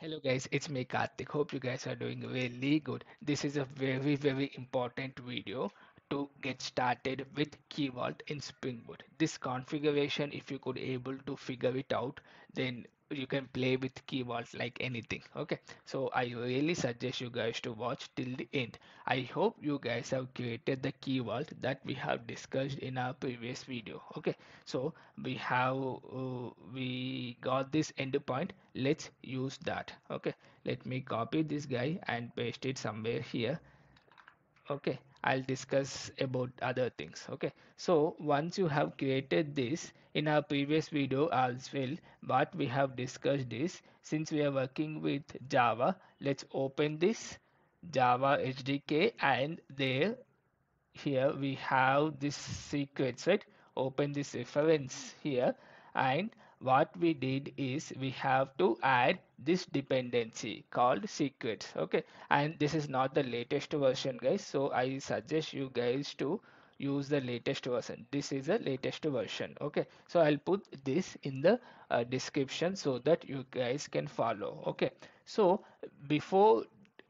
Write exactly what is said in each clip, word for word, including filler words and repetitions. Hello guys, it's me Kartik. Hope you guys are doing really good. This is a very very important video to get started with key vault in Spring Boot. This configuration, if you could able to figure it out, then you can play with key vaults like anything. Okay, so I really suggest you guys to watch till the end. I hope you guys have created the key vault that we have discussed in our previous video. Okay, so we have uh, we got this endpoint. Let's use that. Okay, let me copy this guy and paste it somewhere here. Okay, I'll discuss about other things. Okay, so once you have created this, in our previous video as well, what we have discussed is, since we are working with Java, let's open this Java S D K, and there here we have this secret set. Open this reference here, and what we did is we have to add this dependency called secrets. Okay, and this is not the latest version guys, so I suggest you guys to use the latest version. This is the latest version. Okay, so I'll put this in the uh, description so that you guys can follow. Okay, so before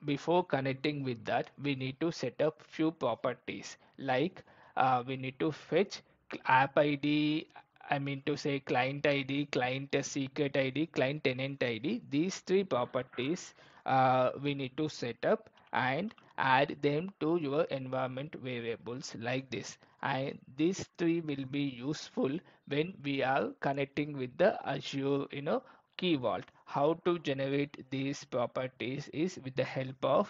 before connecting with that, we need to set up few properties, like uh, we need to fetch app I D, I mean to say client I D, client secret I D, client tenant I D. These three properties uh, we need to set up and add them to your environment variables like this. And these three will be useful when we are connecting with the Azure, you know, key vault. How to generate these properties is with the help of,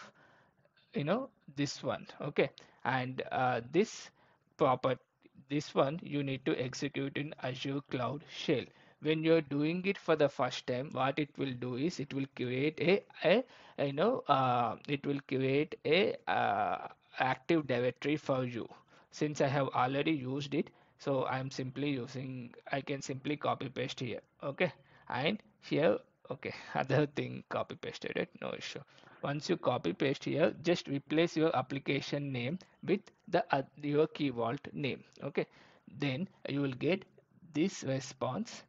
you know, this one. Okay, and uh, this property. This one you need to execute in Azure Cloud Shell. When you're doing it for the first time, what it will do is it will create a, a you know uh, it will create a uh, active directory for you. Since I have already used it, so I'm simply using, I can simply copy paste here. Okay, and here, okay, other thing copy pasted it, no issue. Once you copy paste here, just replace your application name with the uh, your key vault name. Okay, then you will get this response.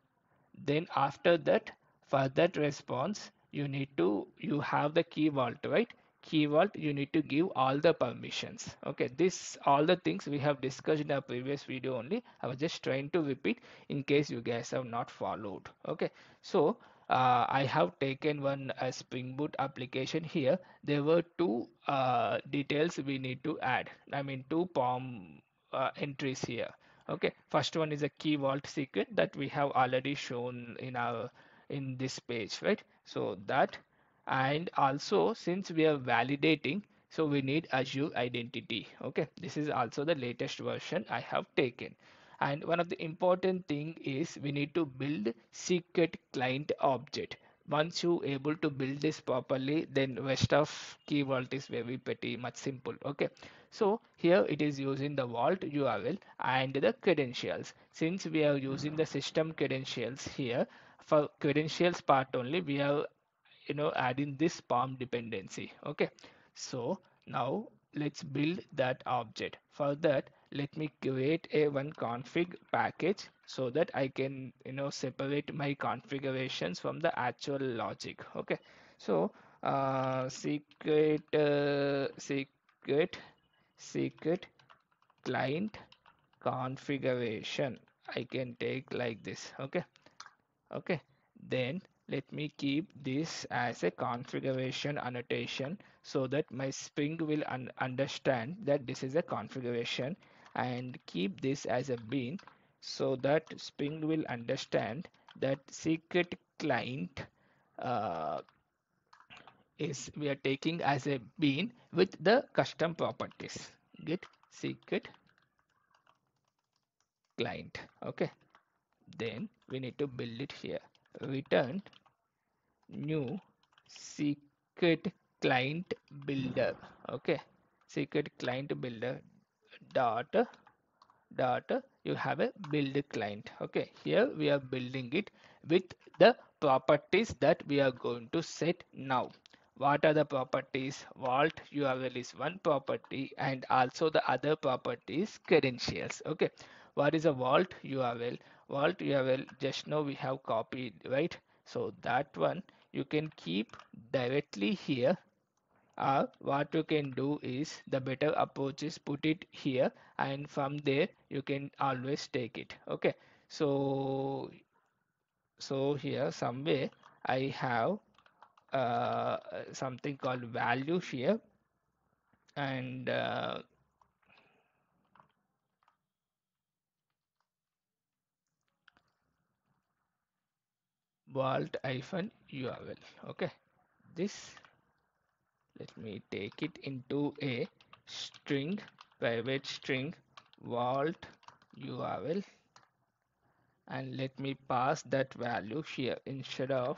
Then after that, for that response, you need to, you have the key vault, right? Key vault, you need to give all the permissions. Okay, this all the things we have discussed in our previous video only. I was just trying to repeat in case you guys have not followed. Okay, so Uh, I have taken one uh, Spring Boot application here. There were two uh, details we need to add. I mean two P O M uh, entries here. Okay, first one is a key vault secret that we have already shown in our in this page, right? So that, and also since we are validating, so we need Azure identity. Okay, this is also the latest version I have taken. And one of the important thing is we need to build secret client object. Once you able to build this properly, then rest of key vault is very pretty much simple. Okay, so here it is using the vault U R L and the credentials. Since we are using the system credentials here, for credentials part only we are, you know, adding this P O M dependency. Okay, so now let's build that object. For that, let me create a one config package so that I can, you know, separate my configurations from the actual logic. Okay, so uh, secret uh, secret secret client configuration I can take like this. Okay, okay, then let me keep this as a configuration annotation so that my Spring will un understand that this is a configuration, and keep this as a bean so that Spring will understand that secret client uh, is we are taking as a bean with the custom properties. Get secret client. Okay, then we need to build it here. Return new secret client builder. Okay, secret client builder dot dot you have a build client. Okay, here we are building it with the properties that we are going to set now. What are the properties? Vault U R L is one property, and also the other property is credentials. Okay, what is a vault U R L? Vault U R L, just now we have copied, right? So that one you can keep directly here, or what you can do is the better approach is put it here, and from there you can always take it. Okay, so so here somewhere I have uh, something called value here, and uh, vault-url. Okay, this, let me take it into a string, private string vault-url, and let me pass that value here instead of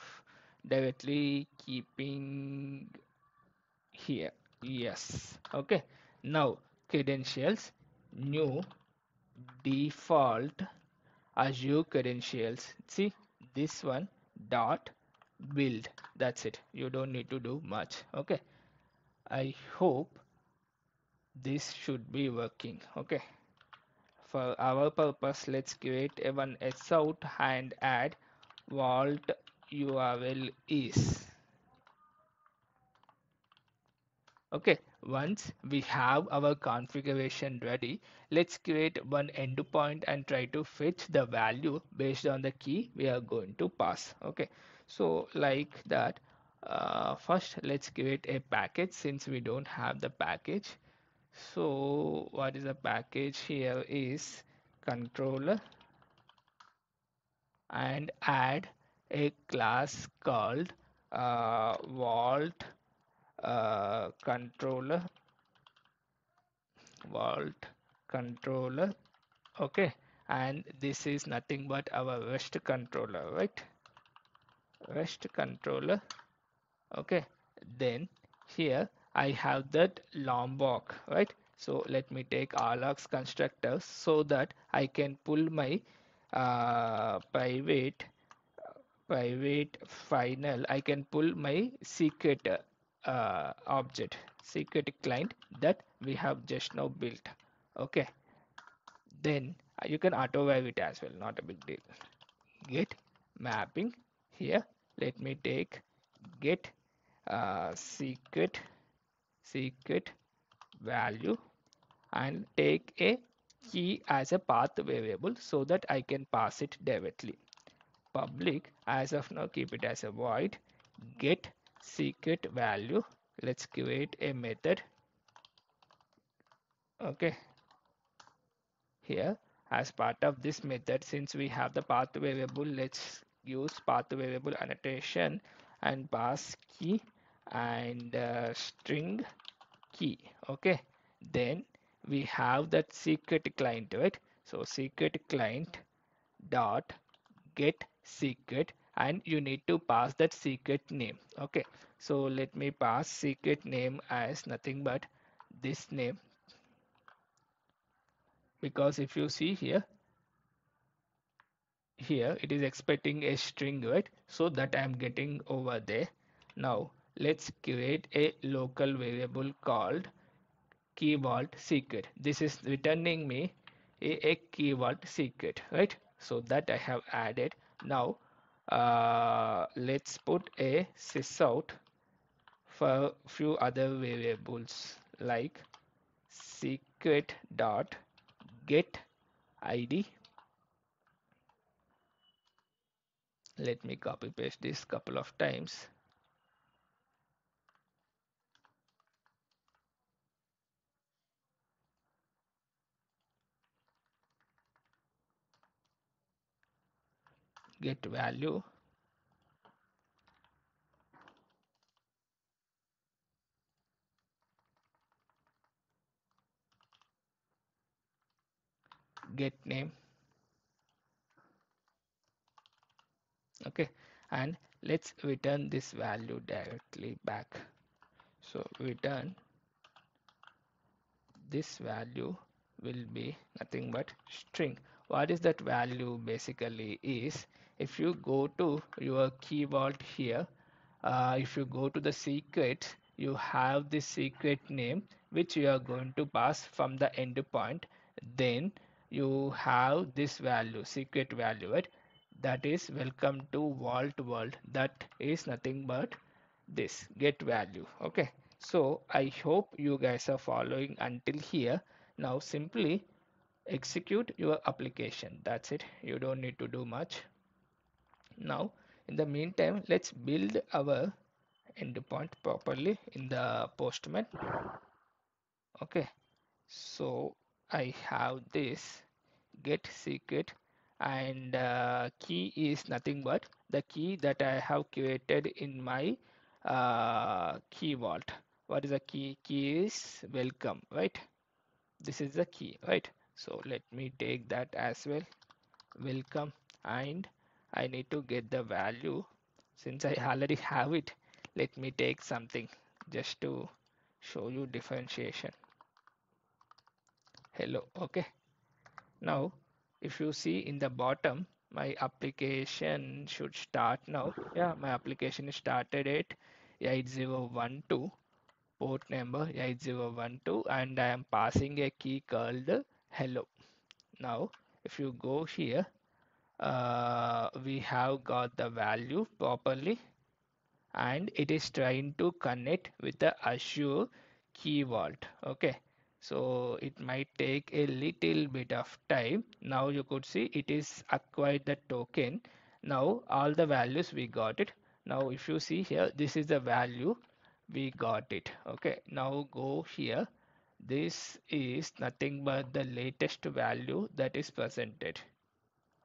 directly keeping here. Yes, okay. Now credentials, new default Azure credentials. See this one dot build. That's it, you don't need to do much. Okay, I hope this should be working. Okay, for our purpose, let's create a one s out and add vault U R L is. Okay, once we have our configuration ready, let's create one endpoint and try to fetch the value based on the key we are going to pass. Okay, so like that, uh, first let's create a package since we don't have the package. So what is the package here is controller, and add a class called uh, vault uh, controller vault controller. Okay, and this is nothing but our REST controller, right? REST controller. Okay, then here I have that Lombok, right? So let me take args constructors so that I can pull my uh, private private final. I can pull my secret uh, object, secret client that we have just now built. Okay, then you can auto wave it as well, not a big deal. Get mapping here, let me take get uh, secret secret value and take a key as a path variable so that I can pass it directly. Public, as of now keep it as a void. Get secret value, let's create a method. Okay, here as part of this method, since we have the path variable, let's use path variable annotation and pass key and uh, string key. Okay, then we have that secret client, right? So secret client dot get secret, and you need to pass that secret name. Okay, so let me pass secret name as nothing but this name, because if you see here here it is expecting a string, right? So that I am getting over there. Now let's create a local variable called key vault secret. This is returning me a, a key vault secret, right? So that I have added. Now uh, let's put a sysout for few other variables like secret dot get I D. Let me copy paste this couple of times. Get value, get name. Okay, and let's return this value directly back. So return this value will be nothing but string. What is that value basically is, if you go to your key vault here, uh, if you go to the secret, you have this secret name which you are going to pass from the endpoint. Then you have this value, secret value, right? that is welcome to vault world, that is nothing but this get value. Okay, so I hope you guys are following until here. Now simply execute your application, that's it, you don't need to do much. Now in the meantime, let's build our endpoint properly in the Postman. Okay, so I have this get secret, and uh, key is nothing but the key that I have created in my uh, key vault. What is the key? Key is welcome, right? This is the key, right? So let me take that as well, welcome, and I need to get the value. Since I already have it, let me take something just to show you differentiation. Hello. Okay, now if you see in the bottom, my application should start now. Yeah, my application is started at eight zero one two, port number eight zero one two, and I am passing a key called hello. Now if you go here, uh, we have got the value properly, and it is trying to connect with the Azure key vault. Okay, so it might take a little bit of time. Now you could see it is acquired the token. Now all the values we got it. Now if you see here, this is the value we got it. Okay, now go here, this is nothing but the latest value that is presented.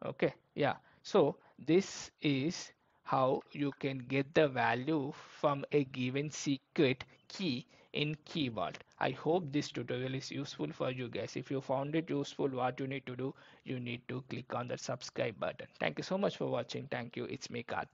Okay, yeah, so this is how you can get the value from a given secret key in key vault. I hope this tutorial is useful for you guys. If you found it useful, what you need to do, you need to click on the subscribe button. Thank you so much for watching. Thank you. It's me, Kartik.